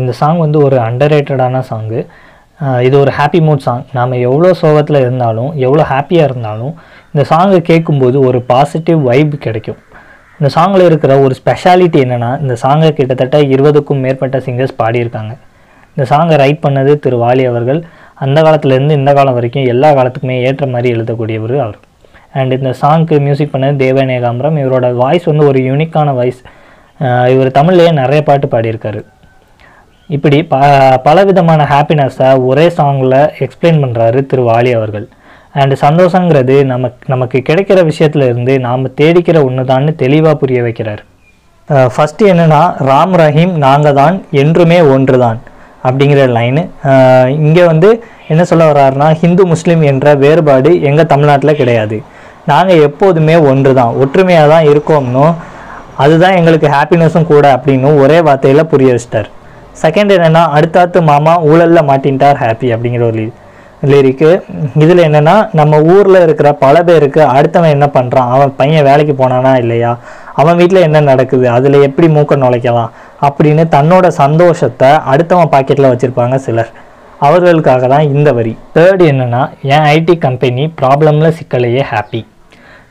இந்த சாங் வந்து ஒரு அண்டர்ரேட்டடான சாங்கு. இது ஒரு ஹாப்பி மூட் சாங். நாம் எவ்வளோ சோகத்தில் இருந்தாலும் எவ்வளோ ஹாப்பியாக இருந்தாலும் இந்த சாங்கை கேட்கும்போது ஒரு பாசிட்டிவ் வைப் கிடைக்கும். இந்த சாங்கில் இருக்கிற ஒரு ஸ்பெஷாலிட்டி என்னென்னா, இந்த சாங்கை கிட்டத்தட்ட 20க்கும் மேற்பட்ட சிங்கர்ஸ் பாடியிருக்காங்க. இந்த சாங்கை ரைட் பண்ணது திரு வாலி அவர்கள். அந்த காலத்துலேருந்து இந்த காலம் வரைக்கும் எல்லா காலத்துக்குமே ஏற்ற மாதிரி எழுதக்கூடியவர் அவர். அண்ட் இந்த சாங்க்கு மியூசிக் பண்ணது தேவன் ஏகாம்பரம். இவரோட வாய்ஸ் வந்து ஒரு யூனிக்கான வாய்ஸ். இவர் தமிழ்லேயே நிறைய பாட்டு பாடியிருக்காரு. இப்படி பலவிதமான ஹாப்பினஸை ஒரே சாங்கில் எக்ஸ்பிளைன் பண்ணுறாரு திரு வாலி அவர்கள். அண்டு சந்தோஷங்கிறது நமக்கு கிடைக்கிற விஷயத்துல இருந்து நாம் தேடிக்கிற ஒன்று தான்னு தெளிவாக புரிய வைக்கிறார். ஃபஸ்ட்டு என்னென்னா, ராம் ரஹீம் நாங்கள் தான் என்றுமே ஒன்று தான் அப்படிங்கிற லைனு. இங்கே வந்து என்ன சொல்ல வர்றாருன்னா, ஹிந்து முஸ்லீம் என்ற வேறுபாடு எங்கள் தமிழ்நாட்டில் கிடையாது. நாங்கள் எப்போதுமே ஒன்று தான், ஒற்றுமையாக தான் இருக்கோம்னோ, அதுதான் எங்களுக்கு ஹாப்பினஸும் கூட அப்படின்னு ஒரே வார்த்தையில் புரிய வச்சிட்டார். செகண்ட் என்னென்னா, அடுத்தாத்து மாமா ஊழலில் மாட்டின்ட்டார் ஹாப்பி அப்படிங்கிற ஒரு லிரிக்கு. இதில் என்னென்னா, நம்ம ஊரில் இருக்கிற பல பேருக்கு அடுத்தவன் என்ன பண்ணுறான், அவன் பையன் வேலைக்கு போனானா இல்லையா, அவன் வீட்டில் என்ன நடக்குது, அதில் எப்படி மூக்க நுழைக்கலாம் அப்படின்னு தன்னோட சந்தோஷத்தை அடுத்தவன் பாக்கெட்டில் வச்சுருப்பாங்க சிலர். அவர்களுக்காக தான் இந்த வரி. தேர்டு என்னென்னா, என் ஐடி கம்பெனி ப்ராப்ளமில் சிக்கலையே ஹாப்பி.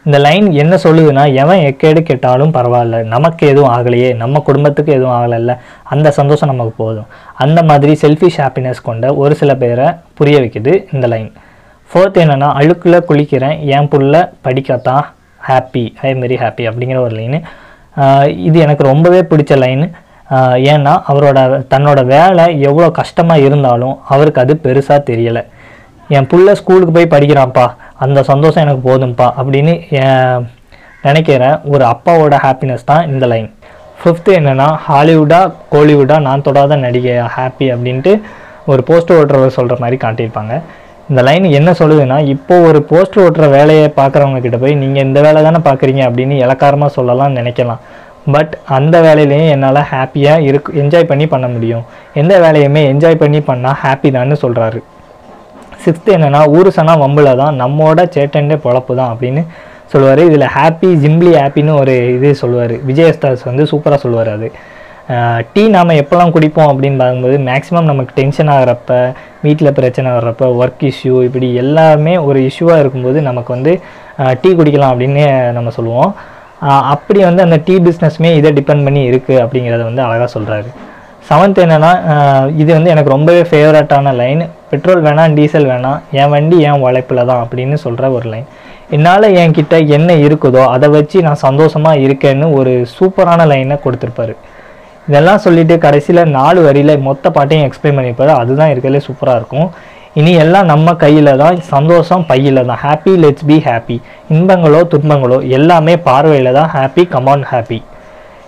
இந்த லைன் என்ன சொல்லுதுன்னா, எவன் எக்கேடு கேட்டாலும் பரவாயில்ல, நமக்கு எதுவும் ஆகலையே, நம்ம குடும்பத்துக்கு எதுவும் ஆகலைல்ல, அந்த சந்தோஷம் நமக்கு போதும். அந்த மாதிரி செல்ஃபிஷ் ஹாப்பினஸ் கொண்ட ஒரு சில பேரை புரிய வைக்குது இந்த லைன். ஃபோர்த் என்னென்னா, அழுக்கில் குளிக்கிறேன் என் புள்ள படிக்கத்தான் happy, I am very happy அப்படிங்கிற ஒரு லைனு. இது எனக்கு ரொம்பவே பிடிச்ச லைனு. ஏன்னா அவரோட தன்னோட வேலை எவ்வளோ கஷ்டமாக இருந்தாலும் அவருக்கு அது பெருசாக தெரியலை. என் புள்ள ஸ்கூலுக்கு போய் படிக்கிறான்ப்பா, அந்த சந்தோஷம் எனக்கு போதும்ப்பா அப்படின்னு நினைக்கிற ஒரு அப்பாவோட ஹாப்பினஸ் தான் இந்த லைன். ஃபிஃப்த்து என்னென்னா, ஹாலிவுட்டா கோலிவுட்டா நான் தொடாத நடிகை ஹாப்பி அப்படின்ட்டு ஒரு போஸ்டர் ஓட்டுறவர் சொல்கிற மாதிரி காட்டியிருப்பாங்க. இந்த லைன் என்ன சொல்லுதுன்னா, இப்போது ஒரு போஸ்டர் ஓட்டுற வேலையை பார்க்குறவங்கக்கிட்ட போய் நீங்கள் இந்த வேலை தானே பார்க்குறீங்க அப்படின்னு இலக்காரமாக சொல்லலாம், நினைக்கலாம். பட் அந்த வேலையிலையும் என்னால் ஹாப்பியாக என்ஜாய் பண்ணி பண்ண முடியும். எந்த வேலையுமே என்ஜாய் பண்ணி பண்ணால் ஹாப்பி தான்னு சொல்கிறாரு. சிக்ஸ்த்து என்னென்னா, ஊருசனா வம்பில் தான் நம்மோட சேட்டண்டே பொழப்பு தான் அப்படின்னு சொல்லுவார். இதில் ஹாப்பி ஜிம்ப்ளி ஹாப்பின்னு ஒரு இது சொல்லுவார். விஜய் யேசுதாஸ் வந்து சூப்பராக சொல்லுவார். அது டீ நாம் எப்போல்லாம் குடிப்போம் அப்படின்னு பார்க்கும்போது, மேக்ஸிமம் நமக்கு டென்ஷன் ஆகிறப்ப, வீட்டில் பிரச்சனை வர்றப்ப, ஒர்க் இஷ்யூ, இப்படி எல்லாமே ஒரு இஷ்யூவாக இருக்கும்போது நமக்கு வந்து டீ குடிக்கலாம் அப்படின்னு நம்ம சொல்லுவோம். அப்படி வந்து அந்த டீ பிஸ்னஸ்மே இதை டிபெண்ட் பண்ணி இருக்குது அப்படிங்கிறத வந்து அழகாக சொல்கிறாரு. செவன்த் என்னென்னா, இது வந்து எனக்கு ரொம்பவே ஃபேவரட்டான லைன். பெட்ரோல் வேணாம் டீசல் வேணாம், என் வண்டி என் உழைப்பில் தான் அப்படின்னு சொல்கிற ஒரு லைன். என்னால் என்கிட்ட என்ன இருக்குதோ அதை வச்சு நான் சந்தோஷமாக இருக்கேன்னு ஒரு சூப்பரான லைனை கொடுத்துருப்பாரு. இதெல்லாம் சொல்லிவிட்டு கடைசியில் 4 வரியில் மொத்த பாட்டையும் எக்ஸ்பிளைன் பண்ணியிருப்பாரு. அதுதான் இருக்கிறதுலே சூப்பராக இருக்கும். இனி எல்லாம் நம்ம கையில் தான், சந்தோஷம் பையில் தான், ஹாப்பி லெட்ஸ் பி ஹாப்பி, இன்பங்களோ துன்பங்களோ எல்லாமே பார்வையில் தான், ஹாப்பி கமான் ஹாப்பி,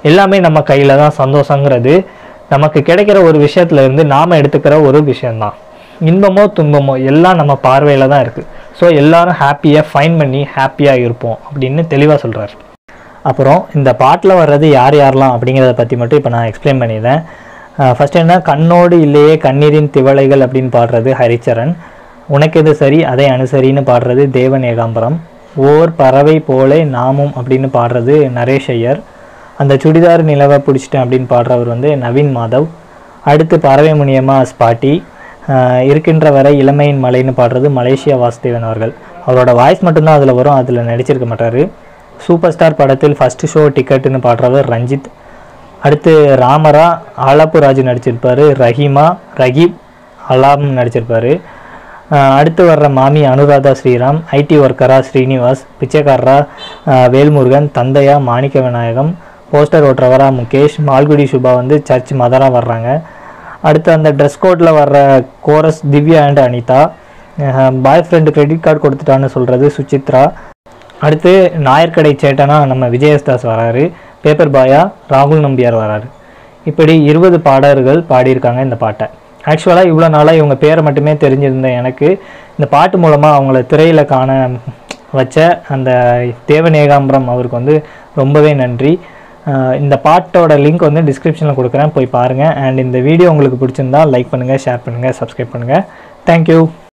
எல்லாமே நம்ம கையில் தான். சந்தோஷங்கிறது நமக்கு கிடைக்கிற ஒரு விஷயத்துலேருந்து நாம் எடுத்துக்கிற ஒரு விஷயந்தான். இன்பமோ துன்பமோ எல்லாம் நம்ம பார்வையில் தான் இருக்குது. ஸோ எல்லோரும் ஹாப்பியாக ஃபைண்ட் பண்ணி ஹாப்பியாக இருப்போம் அப்படின்னு தெளிவாக சொல்கிறார். அப்புறம் இந்த பாட்டில் வர்றது யார் யாரெலாம் அப்படிங்கிறத பற்றி மட்டும் இப்போ நான் எக்ஸ்பிளைன் பண்ணிடுறேன். ஃபஸ்ட் என்ன, கண்ணோடு இல்லையே கண்ணீரின் திவளைகள் அப்படின்னு பாடுறது ஹரிச்சரன். உனக்கு எது சரி அதை அனுசரின்னு பாடுறது தேவன் ஏகாம்பரம். ஓர் பறவை போலே நாமும் அப்படின்னு பாடுறது நரேஷ் ஐயர். அந்த சுடிதார் நிலவை பிடிச்சிட்டேன் அப்படின்னு பாடுறவர் வந்து நவீன் மாதவ். அடுத்து பறவை முனியம்மா ஸ்பாட்டி. இருக்கின்ற வரை இளமையின் மலைன்னு பாடுறது மலேசியா வாசுதேவன் அவர்கள். அவரோட வாய்ஸ் மட்டும்தான் அதில் வரும், அதில் நடிச்சிருக்க மாட்டார். சூப்பர் ஸ்டார் படத்தில் ஃபஸ்ட்டு ஷோ டிக்கெட்டுன்னு பாடுறவர் ரஞ்சித். அடுத்து ராமரா ஆலப்பு ராஜு நடிச்சிருப்பார். ரஹீமா ரகீப் அலாம் நடிச்சிருப்பார். அடுத்து வர்ற மாமி அனுராதா ஸ்ரீராம். ஐடி ஒர்க்கரா ஸ்ரீனிவாஸ். பிச்சைக்காரரா வேல்முருகன். தந்தையா மாணிக்க விநாயகம். போஸ்டர் ஓட்டுறவரா முகேஷ். மால்குடி சுபா வந்து சர்ச் மதராக வர்றாங்க. அடுத்து அந்த ட்ரெஸ் கோட்டில் வர்ற chorus Divya and Anitha. Boy friend credit card கொடுத்துட்டான்னு சொல்கிறது சுச்சித்ரா. அடுத்து நாயர்கடை சேட்டனா நம்ம விஜய் யேசுதாஸ் வராரு. பேப்பர் பாயா ராகுல் நம்பியார் வராரு. இப்படி 20 பாடகர்கள் பாடியிருக்காங்க இந்த பாட்டை. ஆக்சுவலாக இவ்வளோ நாளாக இவங்க பேரை மட்டுமே தெரிஞ்சிருந்த எனக்கு இந்த பாட்டு மூலமாக அவங்கள திரையில் காண வச்ச அந்த தேவன் ஏகாம்பரம் அவருக்கு வந்து ரொம்பவே நன்றி. இந்த பாட்டோட லிங்க் வந்து டிஸ்கிரிப்ஷனில் கொடுக்குறேன், போய் பாருங்கள். அண்ட் இந்த வீடியோ உங்களுக்கு பிடிச்சிருந்தால் லைக் பண்ணுங்கள், ஷேர் பண்ணுங்கள், சப்ஸ்கிரைப் பண்ணுங்கள். தேங்க்யூ.